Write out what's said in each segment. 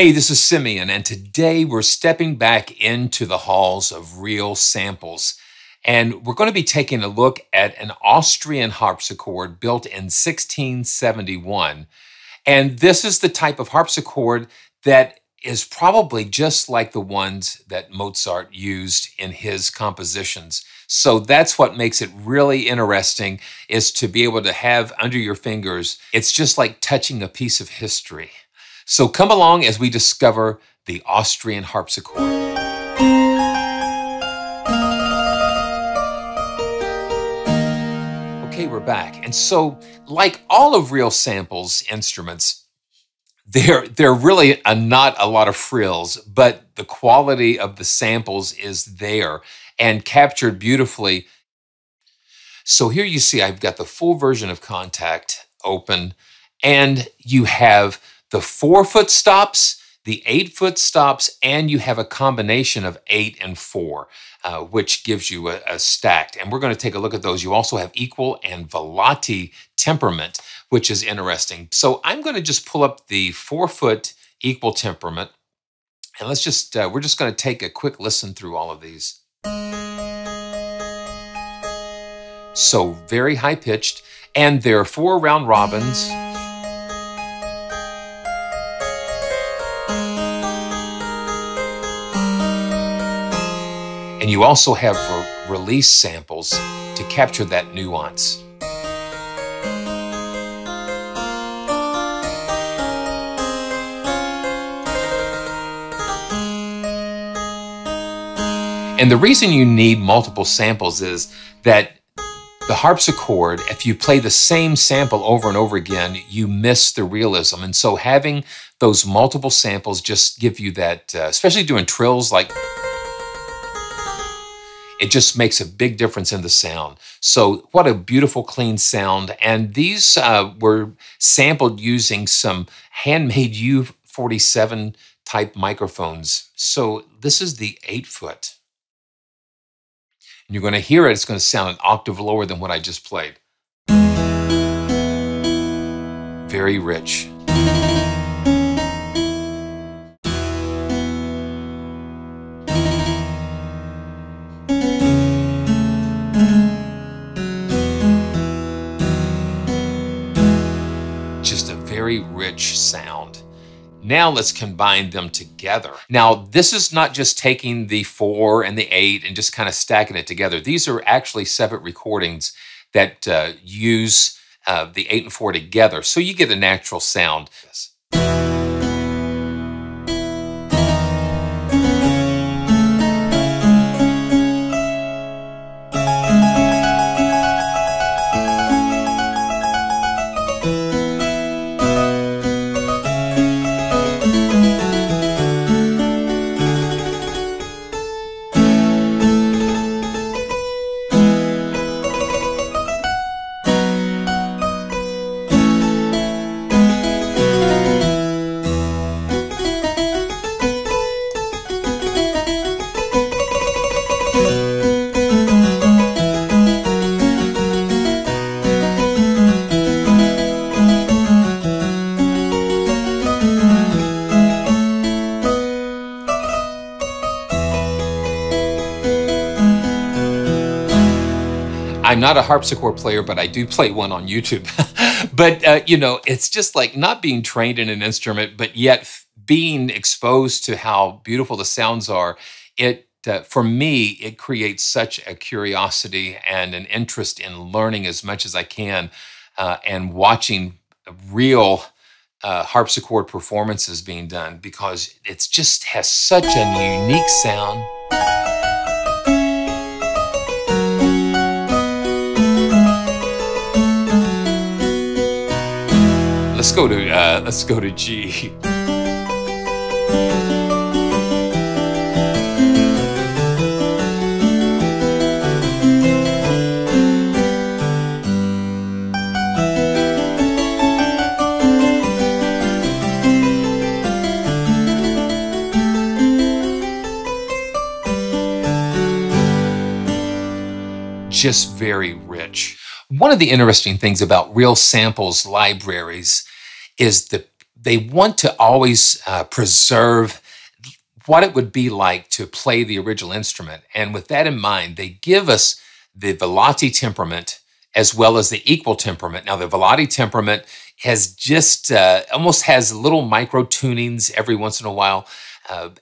Hey, this is Simeon, and today we're stepping back into the halls of Real Samples, and we're going to be taking a look at an Austrian harpsichord built in 1671. And this is the type of harpsichord that is probably just like the ones that Mozart used in his compositions. So that's what makes it really interesting, is to be able to have under your fingers. It's just like touching a piece of history. So come along as we discover the Austrian harpsichord. We're back. And so, like all of Real Samples' instruments, they're really not a lot of frills, but the quality of the samples is there and captured beautifully. So here you see I've got the full version of Kontakt open, and you have the 4-foot stops, the 8-foot stops, and you have a combination of 8 and 4, which gives you a stacked. And we're going to take a look at those. You also have equal and Vallotti temperament, which is interesting. So I'm going to just pull up the 4-foot equal temperament, and let's just we're just going to take a quick listen through all of these. So very high pitched, and there are 4 round robins. And you also have release samples to capture that nuance. And the reason you need multiple samples is that the harpsichord, if you play the same sample over and over again, you miss the realism. And so having those multiple samples just give you that, especially doing trills like... It just makes a big difference in the sound. So what a beautiful, clean sound. And these were sampled using some handmade U47 type microphones. So this is the 8-foot. And you're going to hear it. It's going to sound an octave lower than what I just played. Very rich. Rich sound. Now let's combine them together. Now this is not just taking the 4 and the 8 and just kind of stacking it together. These are actually separate recordings that use the 8 and 4 together, so you get a natural sound. Yes. I'm not a harpsichord player, but I do play one on YouTube. But, you know, it's just like not being trained in an instrument, but yet being exposed to how beautiful the sounds are. It, for me, it creates such a curiosity and an interest in learning as much as I can and watching real harpsichord performances being done, because it just has such a unique sound. Let's go to G. Just very rich. One of the interesting things about Real Samples libraries is the they want to always preserve what it would be like to play the original instrument. And with that in mind, they give us the Vallotti temperament as well as the equal temperament. Now, the Vallotti temperament has just almost has little micro tunings every once in a while,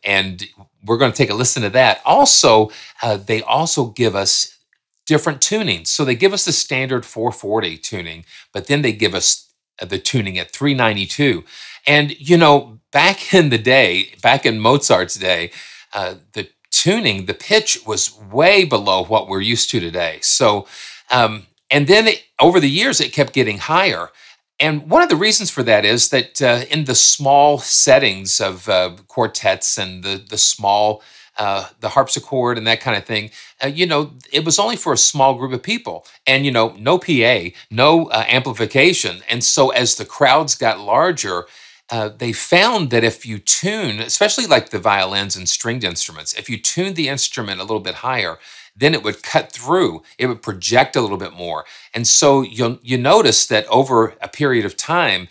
and we're going to take a listen to that. Also, they also give us different tunings. So they give us the standard 440 tuning, but then they give us the tuning at 392. And, you know, back in the day, back in Mozart's day, the tuning, the pitch was way below what we're used to today. So, and then over the years, it kept getting higher. And one of the reasons for that is that in the small settings of quartets and the small, the harpsichord and that kind of thing, you know, it was only for a small group of people. And, you know, no PA, no amplification. And so as the crowds got larger, they found that if you tune, especially like the violins and stringed instruments, if you tune the instrument a little bit higher, then it would cut through, it would project a little bit more. And so you notice that over a period of time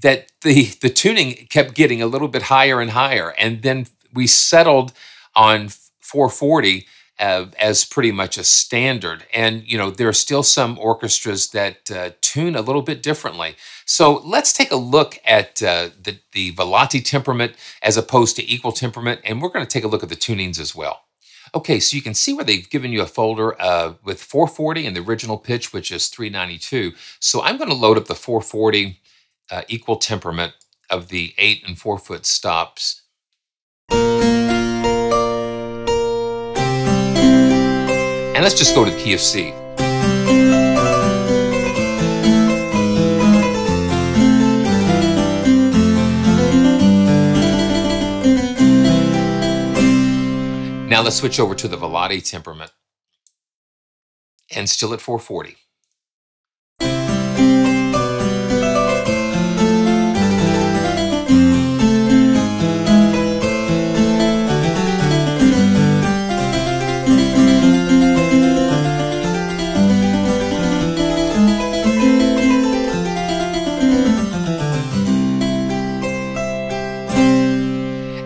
that the tuning kept getting a little bit higher and higher. And then we settled on 440 as pretty much a standard. And, you know, there are still some orchestras that tune a little bit differently. So let's take a look at the Vallotti temperament as opposed to equal temperament. And we're going to take a look at the tunings as well. Okay, so you can see where they've given you a folder with 440 and the original pitch, which is 392. So I'm going to load up the 440 equal temperament of the 8 and 4 foot stops. And let's just go to the key of C. Now let's switch over to the Vallotti temperament, and still at 440.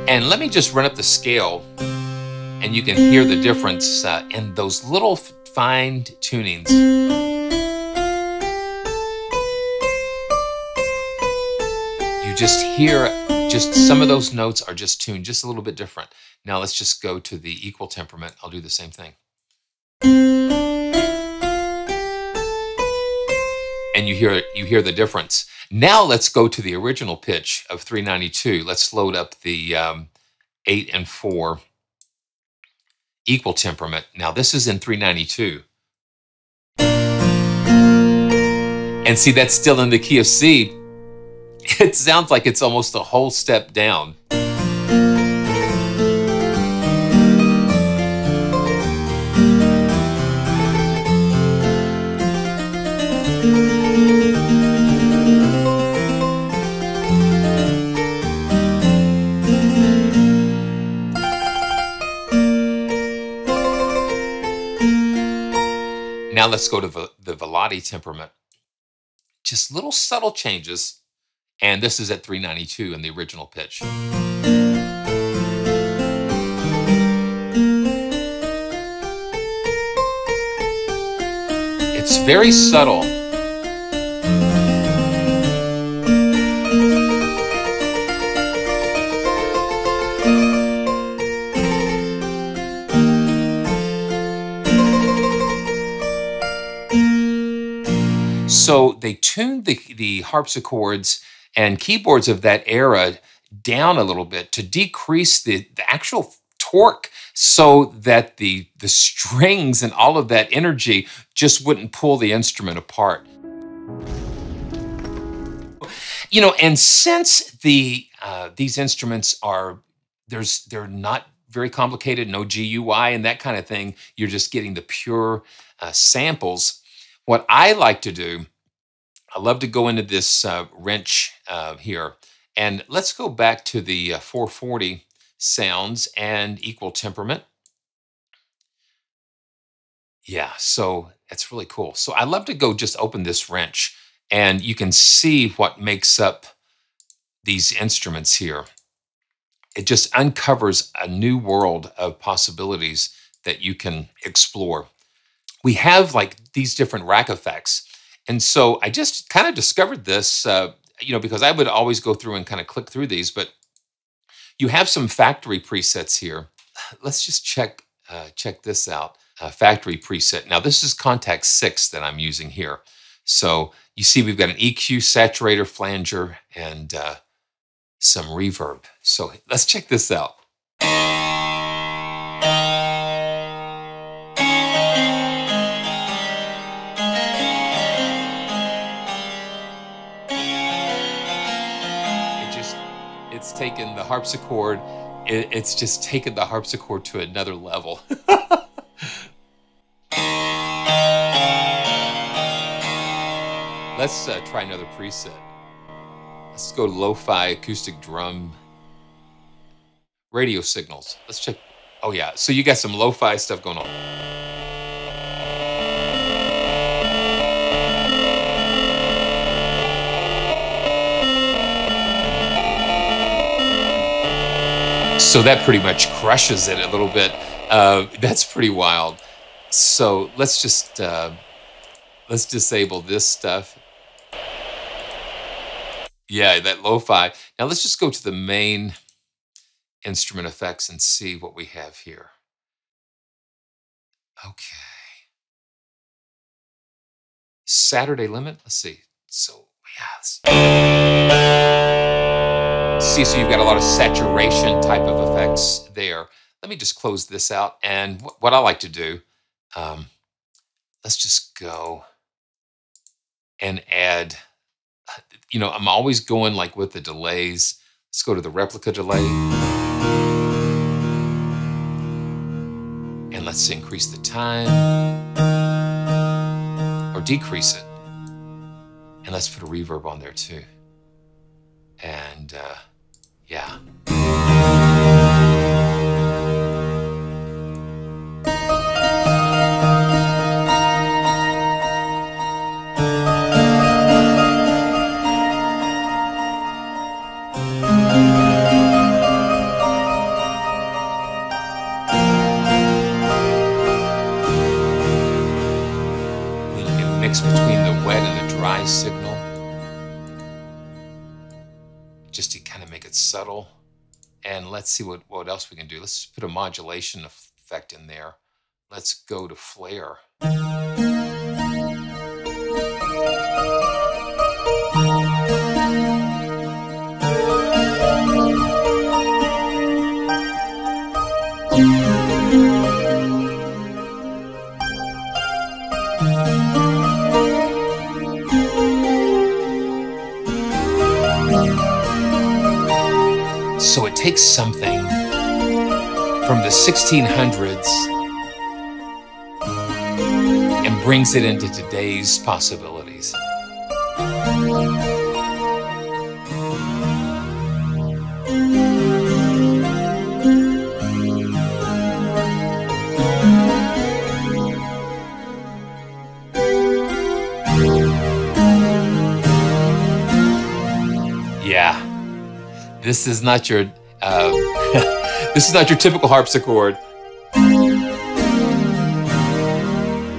And let me just run up the scale, and you can hear the difference in those little fine tunings. You just hear just some of those notes are just tuned just a little bit different. Now let's just go to the equal temperament. I'll do the same thing. And you hear the difference. Now let's go to the original pitch of 392. Let's load up the 8 and 4. Equal temperament. Now this is in 392. And see, that's still in the key of C. It sounds like it's almost a whole step down. Now let's go to the Vallotti temperament. Just little subtle changes. And this is at 392 in the original pitch. It's very subtle. So they tuned the harpsichords and keyboards of that era down a little bit to decrease the actual torque so that the strings and all of that energy just wouldn't pull the instrument apart. You know, and since these instruments are, they're not very complicated, no GUI and that kind of thing, you're just getting the pure samples. What I like to do, I love to go into this wrench here, and let's go back to the 440 sounds and equal temperament. Yeah, so that's really cool. So I love to go just open this wrench, and you can see what makes up these instruments here, it just uncovers a new world of possibilities that you can explore. We have like these different rack effects. And so I just kind of discovered this, because I would always go through and kind of click through these, but you have some factory presets here. Let's just check this out, factory preset. Now this is Kontakt 6 that I'm using here. So you see we've got an EQ, saturator, flanger, and some reverb. So let's check this out. It's taken the harpsichord, it's just taken the harpsichord to another level. Let's try another preset. Let's go lo-fi acoustic drum, radio signals. Let's check. Oh yeah, so you got some lo-fi stuff going on. So that pretty much crushes it a little bit. That's pretty wild. So let's disable this stuff. Yeah, that lo-fi. Now let's just go to the main instrument effects and see what we have here. Okay. Saturday Limit, let's see. So yeah. See, so you've got a lot of saturation type of effects there. Let me just close this out. And what I like to do, let's just go and add, I'm always going like with the delays. Let's go to the replica delay. And let's increase the time or decrease it. And let's put a reverb on there too. And yeah. And you can mix between the wet and the dry signal. Just to kind of make it subtle. And let's see what else we can do. Let's put a modulation effect in there. Let's go to flare. So it takes something from the 1600s and brings it into today's possibilities. Yeah. This is not your, this is not your typical harpsichord.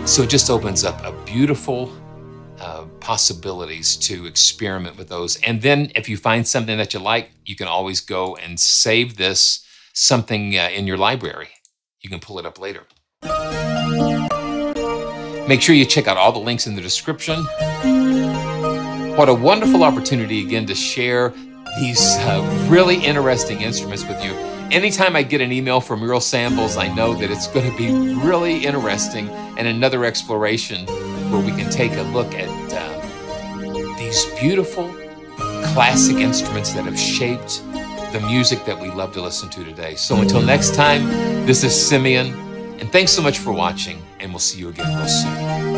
So it just opens up a beautiful possibilities to experiment with those. And then if you find something that you like, you can always go and save this something in your library. You can pull it up later. Make sure you check out all the links in the description. What a wonderful opportunity again to share these really interesting instruments with you. Anytime I get an email from Real Samples, I know that it's going to be really interesting and another exploration where we can take a look at these beautiful classic instruments that have shaped the music that we love to listen to today. So until next time, this is Simeon, and thanks so much for watching, and we'll see you again real soon.